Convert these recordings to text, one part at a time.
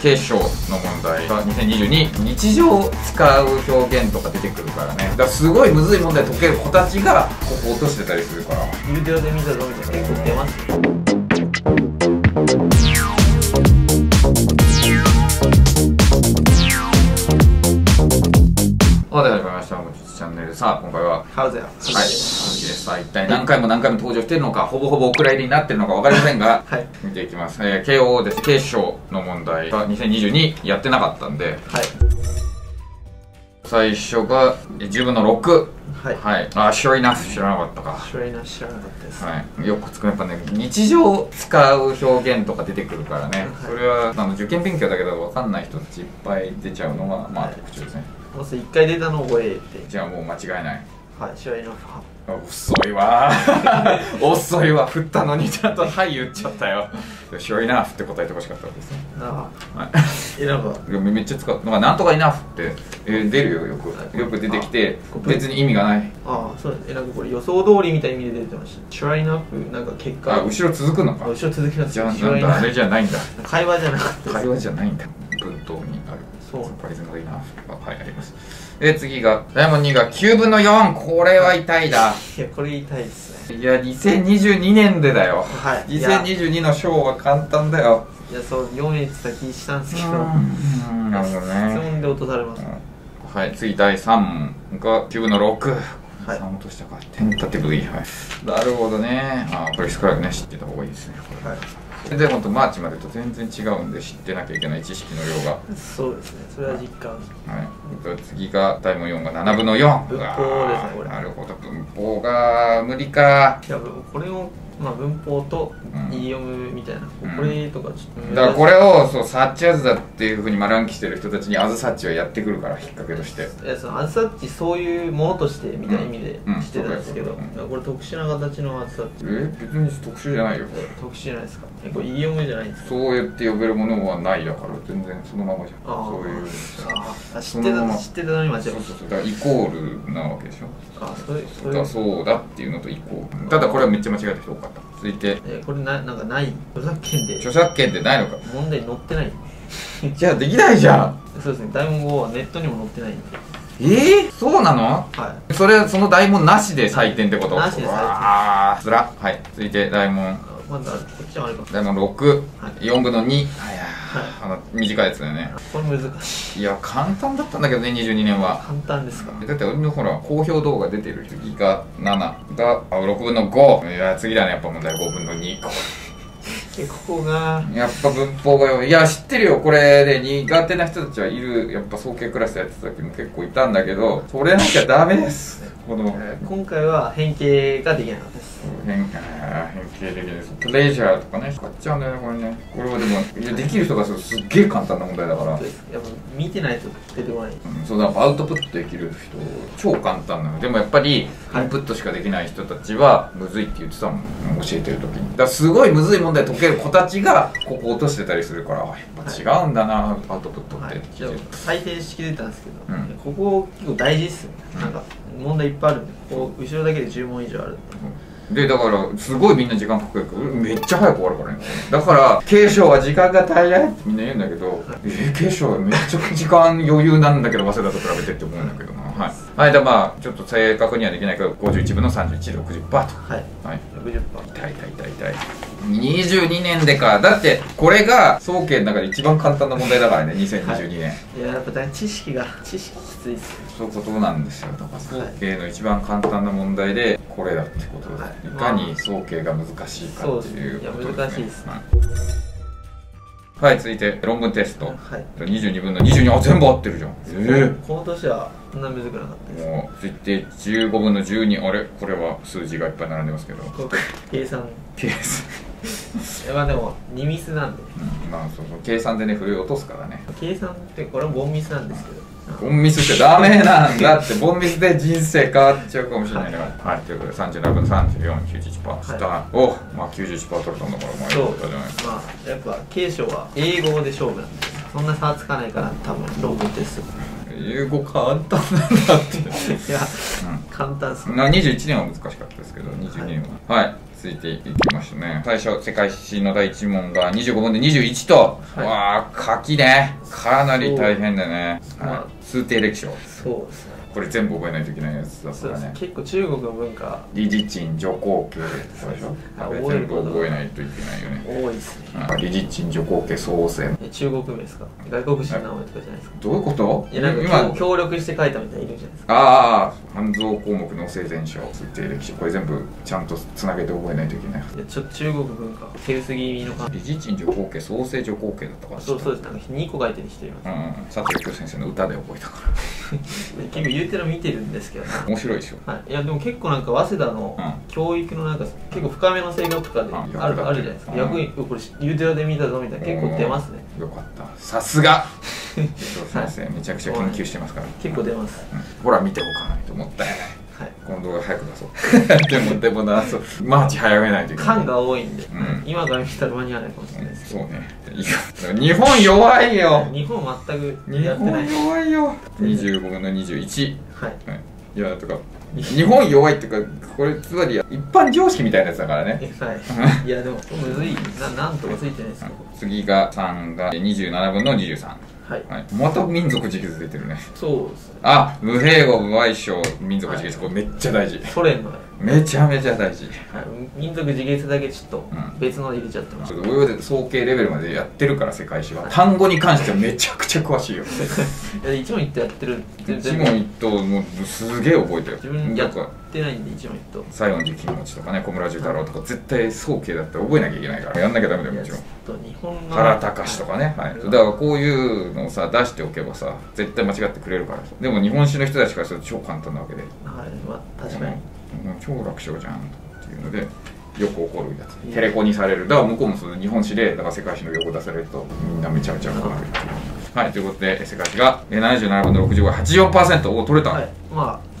警視庁の問題が2022、日常使う表現とか出てくるからね。だからすごいむずい問題解ける子たちがここ落としてたりするから、有料で見た動画結構出ます。おはようございました、もちつチャンネル。さあ今回はハウゼア、一体何回も登場しているのか、ほぼほぼお蔵入りになってるのか分かりませんが、はい、見ていきます。慶応です。警視庁の問題が2022やってなかったんで、はい、最初が10分の6。はい、はい、ああ、sure enough 知らなかったか。sure enough 知らなかったです。はい、よくつくやっぱね、日常使う表現とか出てくるからね、はい、それは受験勉強だけど分かんない人たちいっぱい出ちゃうのが、まあ特徴ですね。まず1回出たのを覚えて。じゃあもう間違いない。はい、sure enough。遅いわ遅いわ、振ったのにちゃんと「はい」言っちゃったよ。「Sure enough」って答えてほしかったわけですね。ああ、めっちゃ使うのが「なんとか enough」って出るよ。よく出てきて別に意味がない。ああ、そうです。なんかこれ予想通りみたいな意味で出てました。「Sure enough」なんか結果、あ、後ろ続くのか。後ろ続きます。じゃあなんだ、あれじゃないんだ、会話じゃなくて、会話じゃないんだ、文頭にあるそうパリズムがいいな。はい、あります。で、次が、ダイヤモン2が9分の4。これは痛いだ。いや、これ痛いですね。いや、2022年でだよ。はい。2022の賞は簡単だよ。いや、そう、4円先したんですけど。なるほどね。質問で落とされます。はい、次、第3問が9分の6。はい。3落としたか。テンタティブでいい。はい。なるほどね。あ、これ少なくね、知ってた方がいいですね。これ。はい。で、ほんとマーチまでと全然違うんで、知ってなきゃいけない知識の量が。そうですね、それは実感。はい、次が大門4が7分の4。文法ですね、これ。なるほど、文法が無理か。いや、これを、まあ、文法とイディオムみたいな、うん、これとかちょっとだから、これをそうサッチアズだっていうふうに丸暗記してる人たちにアズサッチはやってくるから、引っ掛けとして。いや、そのアズサッチそういうものとしてみたいな意味でしてたんですけど、これ特殊な形のアズサッチ。別に特殊じゃないよ、これ。特殊じゃないですか。これイディオムじゃないんですか。そうやって呼べるものはないだから、全然そのままじゃん。そういう、あ、知ってた、知ってたのに間違えた。そうそうそう、だからイコールなわけでしょ。あ、そうだ、そうだっていうのとイコール。ただこれはめっちゃ間違えた人多かった。続いて、これなんかない、著作権で。著作権ってないのか、問題に載ってないじゃあできないじゃん。そうですね、大問5はネットにも載ってないんで。そうなの。はい、それ、その大問なしで採点ってこと。なしで採点。ああ、つら。はい、続いて大問、まだこっちもあるか。大問6、4分の2。短いやつだよね。これ難しい。いや、簡単だったんだけどね、22年は。簡単ですか。だって俺のほら、好評動画出てる。次が7が6分の5。いや、次だね、やっぱ問題5分の2。ここがやっぱ文法がよ。いや、知ってるよ、これで苦手な人たちはいる。やっぱ早慶クラスやってた時も結構いたんだけど、それなきゃダメです今回は変形ができなかったです。変形できないです。プレジャーとかね、使っちゃうんだよね、これね。これはでも、いや、できる人がすっげえ簡単な問題だから。やっぱ見てないと出てこない。そうだ、アウトプットできる人、超簡単なの。でもやっぱり、インプットしかできない人たちは、むずいって言ってたもん、教えてる時に。だからすごいむずい問題解ける子たちが、ここ落としてたりするから、やっぱ違うんだな、アウトプットって。採点式出たんですけど、ここ結構大事っすね。なんか、問題いっぱいあるんで、ここ、後ろだけで10問以上あるんで。で、だからすごいみんな時間かかるけど、めっちゃ早く終わるからね。だから警視庁は時間が足りないってみんな言うんだけど、警視庁はめっちゃ時間余裕なんだけど、早稲田と比べてって思うんだけどな。はい、はい、でまあちょっと正確にはできないけど、51分の31、60%と。はい、はい、60%。痛い。22年でか。だってこれが早慶の中で一番簡単な問題だからね、2022年。はい、いや、やっぱ知識きついっすね。そういうことなんですよ。だから早慶の一番簡単な問題でこれだってことです。はい、いかに早慶が難しいかっていうことですね。はい、続いて論文テスト。はい、22分の22。あ、全部合ってるじゃん。この年はそんな難くなかったです。もう続いて15分の12。あれ、これは数字がいっぱい並んでますけど。計算。まあでも2ミスなんで、まあそうそう、計算でね、振り落とすからね。計算ってこれもボンミスなんですけど、ボンミスってダメなんだってボンミスで人生変わっちゃうかもしれないから。はい、ということで37分3491%した。おっ、まあ 91% 取れたんだから、まあよかったじゃないですか。まあやっぱ警視庁は英語で勝負なんで、そんな差はつかないから、多分論文テスト英語簡単なんだって。いや、簡単っすね。21年は難しかったですけど、22年は。はい、ついていきましたね。最初世界史の第1問が25問で21と、はい、わあ書きね、かなり大変だね。通定歴書、そうですね、これ全部覚えないといけないやつだからね。結構中国の文化、李自陳、徐光慶とかでしょ、全部覚えないといけないよね。多いですね。李自陳、徐光慶、宋銭、中国名ですか、外国人の名前とかじゃないですか。どういうこと？いや、なんか今協力して書いたみたいにいるじゃないですか。ああ、半蔵項目の生前書、推定歴史、これ全部ちゃんとつなげて覚えないといけない。いや、ちょっと中国文化手薄気味の感じ。李自陳、徐光慶、宋銭、徐光慶だったから。そうです、なんか2個書いてる人います。佐藤教先生の歌で覚えたから。結構言うてるの見てるんですけど、面白いでしょ。はい、いやでも結構なんか早稲田の教育のなんか結構深めの性格とかであるじゃないですか。役にこれ言うてるで見たぞみたいな、結構出ますね。よかった、さすが先生、めちゃくちゃ研究してますから。結構出ます。ほら見ておかないともったいない。今度は早く出そう。でもな、そうマーチ早めないといけない。缶が多いんで今から見たら間に合わないかもしれないです。そうね、日本弱いよ。日本全くやってない。日本弱いよ。25分の21、はいや、とか日本弱いっていうか、これつまり一般常識みたいなやつだからね。いやでもむずいな、なんとかついてないですか。次が3が27分の23、はい、また民族自決出てるね。そうですね。あ、無併合、無賠償、民族自決、これめっちゃ大事。ソ連のめちゃめちゃ大事。民族自決だけちょっと別の入れちゃってます。応用で総計レベルまでやってるから、世界史は単語に関してはめちゃくちゃ詳しいよ。一問一答やってる。一問一答もうすげえ覚えてる。自分やってないんで、一問一答。西園寺公望とかね、小村寿太郎とか絶対総計だって覚えなきゃいけないから、やんなきゃダメだよ、もちろん。原敬とかね、はい、だからこういうのをさ出しておけばさ絶対間違ってくれるから。でも日本史の人たちからすると超簡単なわけで、はい、まあ確かに超楽勝じゃんっていうのでよく起こるやつ、テレコにされる。だから向こうもその日本史でだから世界史の用語出されるとみんなめちゃめちゃ困るっていう。はい、ということで世界史が77分の65、84% を取れた。はい、まあ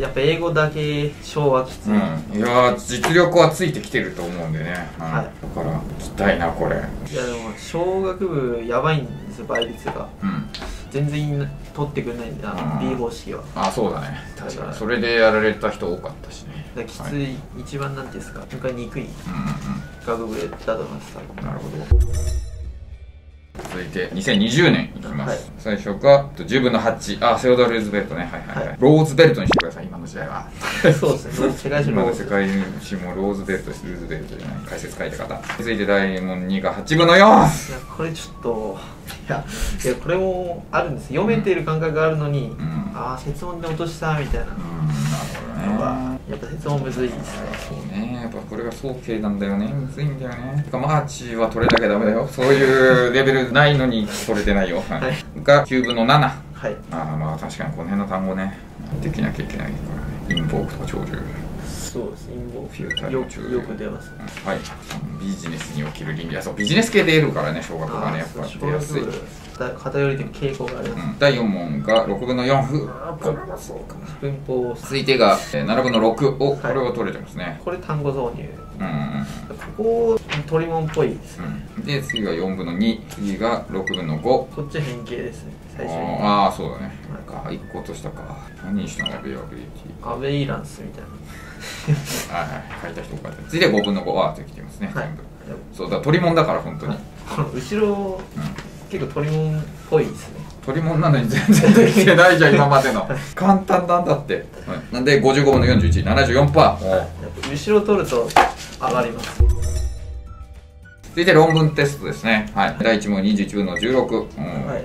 やっぱ英語だけ昭和きつい、いや実力はついてきてると思うんでね、だからきたいなこれ。いやでも小学部やばいんですよ、倍率が。全然取ってくれないんだ、B 方式は。あ、そうだね、確かに。それでやられた人多かったしね。きつい、一番なんていうんですか、向かいにくい学部だと思います。なるほど。続いて2020年いきます。最初が10分の8、あ、セオドア・ルーズベルトね、ローズベルトにしてください、今の時代は。そうですね、世界史も世界史もローズベルト、ルーズベルトじゃない、解説書いた方。続いて第2が8分の4。いやこれちょっと、いやこれもあるんです。読めてる感覚があるのに、ああ設問で落としたみたいな。なるほどね。やっぱ説もむずいですね。そうね、やっぱこれが総計なんだよね、むずいんだよね。てかマーチは取れなきゃダメだよ、そういうレベルないのに取れてないよ。が9分の7、はい、あ、まあ確かにこの辺の単語ねできなきゃいけないからね。インボークとか長寿、そうです、インボークよく出ます。はい、ビジネスにおける倫理、そうビジネス系出るからね、小学がね、やっぱ出やすい、偏りという傾向があります。第4問が6分の4、文法。続いてが7分の6、お、これは取れてますね。これ単語挿入。ここ取り物っぽいですね。で次が4分の2、次が6分の5。こっち変形ですね、最初に。ああそうだね。あ、1個落としたか。何したの、アベイアビリティ。アベイランスみたいな。はい、書いた人多かった。続いて5分の5はできてますね、全部。そうだ、取り物だから本当に。後ろ。結構鳥もんっぽいですね。鳥もんなのに全然できてないじゃん、今までの。簡単なんだって。なんで55分の41、74%。後ろ取ると上がります。続いて論文テストですね。はい。第1問21分の16。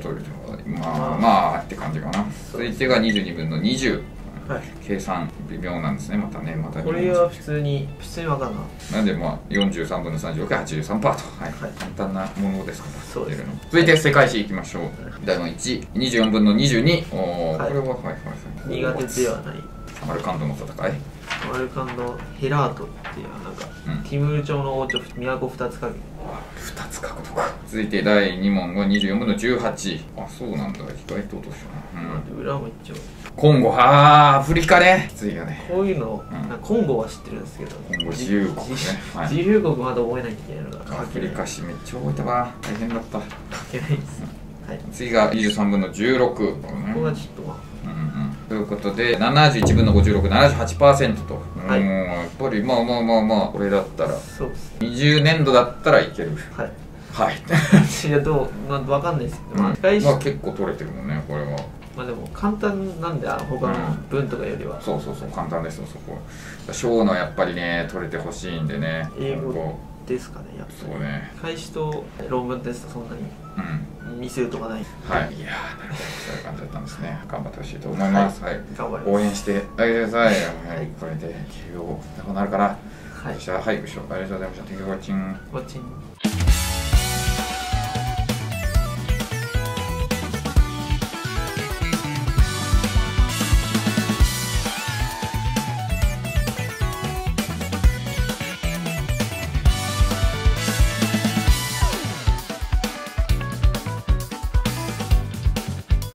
取れてます。まあまあって感じかな。続いてが22分の20。はい、計算微妙なんですね、またね、またこれは普通に分かんない。なんでまあ43分の36が 83% と、はい、はい、簡単なものですから。そうですね。続いて世界史いきましょう。第1 24分の22、おお、はい、これははいはいはい、苦手ではない。サマルカンドの戦い、サマルカンドヘラートっていうなんか、ティムール朝の王朝、都2つかけ、2つ書くとか。続いて第2問が24分の18、あ、そうなんだ、意外と落としたな。裏もいっちゃう。コンゴ、あー、アフリカね、きついよね、こういうの。コンゴは知ってるんですけど、コンゴ自由国ね、自由国まだ覚えなきゃいけないのが。アフリカ史めっちゃ覚えたわ、大変だった、書けないです。次が23分の16、ここがちょっとということで71分の56、78% と。はい、やっぱりまあまあまあまあ、俺だったらそうですね、20年度だったらいける。はいはいいやどう、まあ、わかんないですけど、まあ結構取れてるもんねこれは。まあでも簡単なんで、他の文とかよりは、うん、そうそうそう簡単ですよそこ。小のやっぱりね取れてほしいんでね。英語ですかねやっぱり。そうね、開始と論文ですとそんなにミスるとかない、うん、はい、いやなるほど、そういう感じだったんですね。頑張ってほしいと思います、はい、頑張ります。応援してあげてください。はい、これで給料なくなるから。はい、じゃあはい、ご視聴ありがとうございました。テキワチン。